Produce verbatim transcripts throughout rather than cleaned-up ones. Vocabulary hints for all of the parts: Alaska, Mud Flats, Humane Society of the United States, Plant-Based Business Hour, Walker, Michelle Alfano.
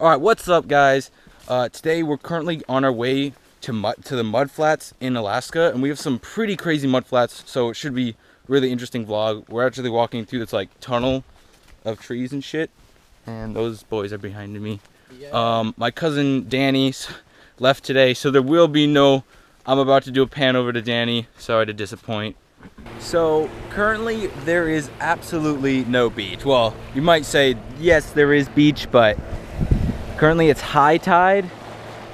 All right, what's up, guys? Uh, today we're currently on our way to mud, to the mud flats in Alaska, and we have some pretty crazy mud flats, so it should be a really interesting vlog. We're actually walking through this like tunnel of trees and shit, and those boys are behind me. Yeah. Um, my cousin Danny left today, so there will be no. I'm about to do a pan over to Danny. Sorry to disappoint. So currently there is absolutely no beach. Well, you might say yes, there is beach, but currently it's high tide,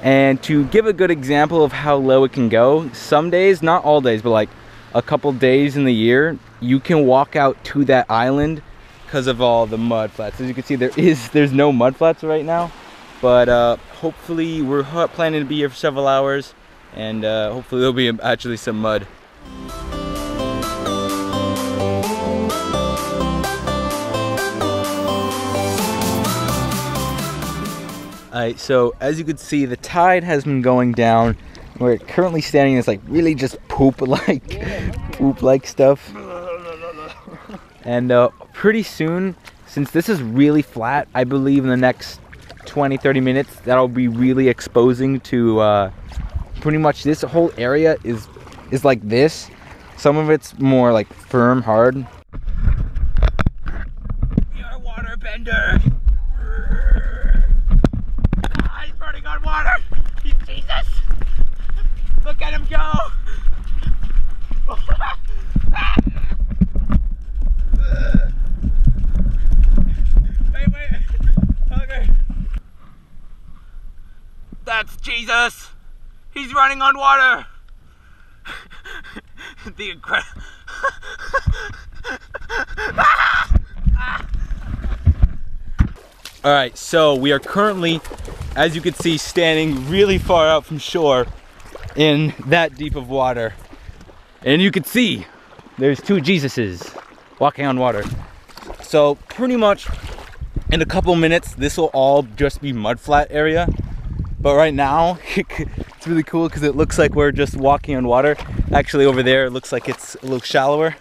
and to give a good example of how low it can go, some days, not all days, but like a couple days in the year, you can walk out to that island because of all the mud flats. As you can see, there is there's no mud flats right now, but uh, hopefully we're planning to be here for several hours, and uh, hopefully there'll be actually some mud. Alright, so as you can see, the tide has been going down. We're currently standing in this like really just poop like poop like stuff, and uh, pretty soon, since this is really flat, I believe in the next twenty to thirty minutes that'll be really exposing to uh, pretty much this whole area is is like this. Some of it's more like firm, hard. We are waterbenders. Water. Jesus! Look at him go! Wait, wait. Okay. That's Jesus! He's running on water! The incredible. Alright, so we are currently, as you can see, standing really far out from shore in that deep of water. And you can see there's two Jesuses walking on water. So pretty much in a couple minutes, this will all just be mud flat area. But right now, it's really cool because it looks like we're just walking on water. Actually over there, it looks like it's a little shallower.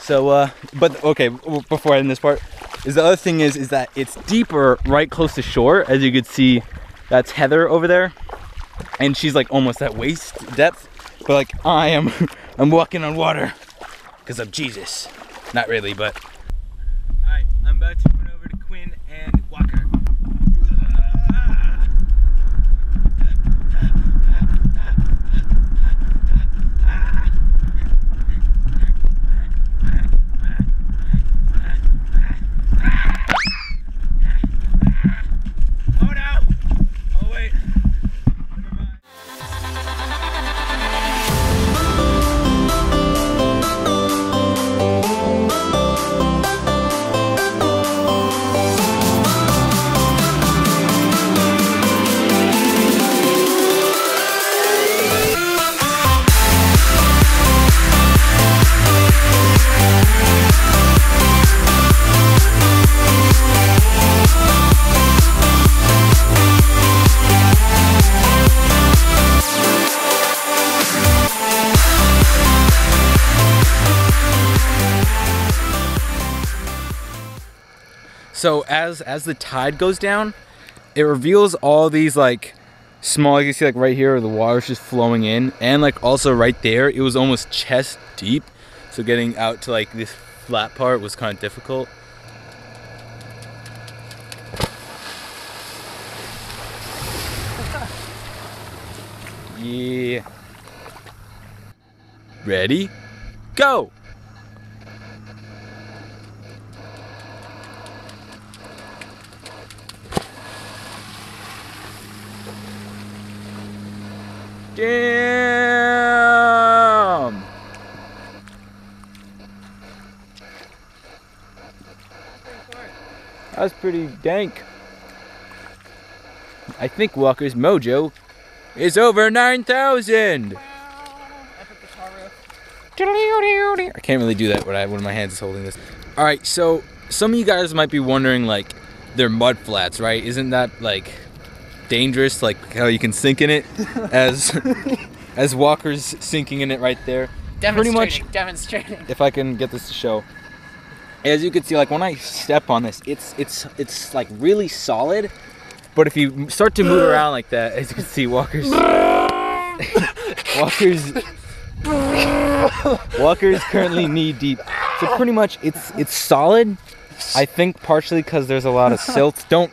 So, uh, but okay, before I end this part, is the other thing is, is that it's deeper right close to shore. As you could see, that's Heather over there, and she's like almost at waist depth, but like I am, I'm walking on water because I'm Jesus. Not really, but. All right, I'm about to run over to Quinn and Walker. So as as the tide goes down, it reveals all these like small, you can see like right here where the water's just flowing in, and like also right there it was almost chest deep, so getting out to like this flat part was kind of difficult. Yeah. Ready? Go! Damn! That was pretty dank. I think Walker's mojo is over nine thousand! Wow. I can't really do that when, I, when my hands is holding this. Alright, so some of you guys might be wondering, like, they're mud flats, right? Isn't that, like, dangerous, like how you can sink in it, as as Walker's sinking in it right there. Demonstrating, pretty much, demonstrating. If I can get this to show, as you can see, like when I step on this, it's it's it's like really solid, But if you start to move around like that, as you can see, walkers, walkers, walkers currently knee deep. So pretty much, it's it's solid. I think partially because there's a lot of silt. Don't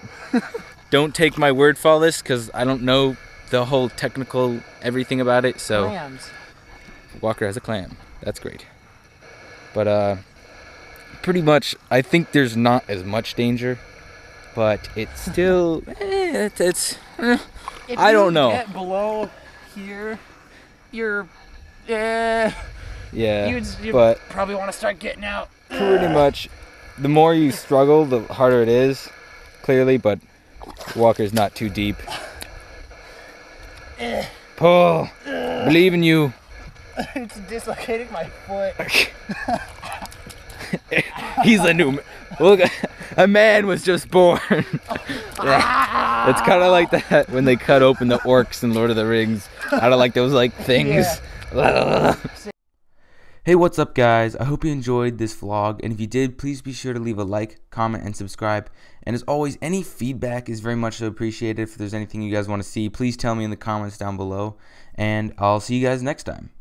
don't take my word for all this because I don't know the whole technical everything about it. So clams. Walker has a clam. That's great. But uh, pretty much, I think there's not as much danger. But it's still, eh, it's, it's eh, I don't know. If you get below here, you're, eh, yeah, you'd, you'd but probably want to start getting out. Pretty much, the more you struggle, the harder it is, clearly, but Walker's not too deep. Paul, believe in you. It's dislocating my foot. He's a new man. Look, a man was just born. Yeah. It's kind of like that when they cut open the orcs in Lord of the Rings. I don't like those like things. Yeah. Hey, what's up, guys? I hope you enjoyed this vlog, and if you did, please be sure to leave a like, comment, and subscribe. And as always, any feedback is very much appreciated. If there's anything you guys want to see, please tell me in the comments down below, and I'll see you guys next time.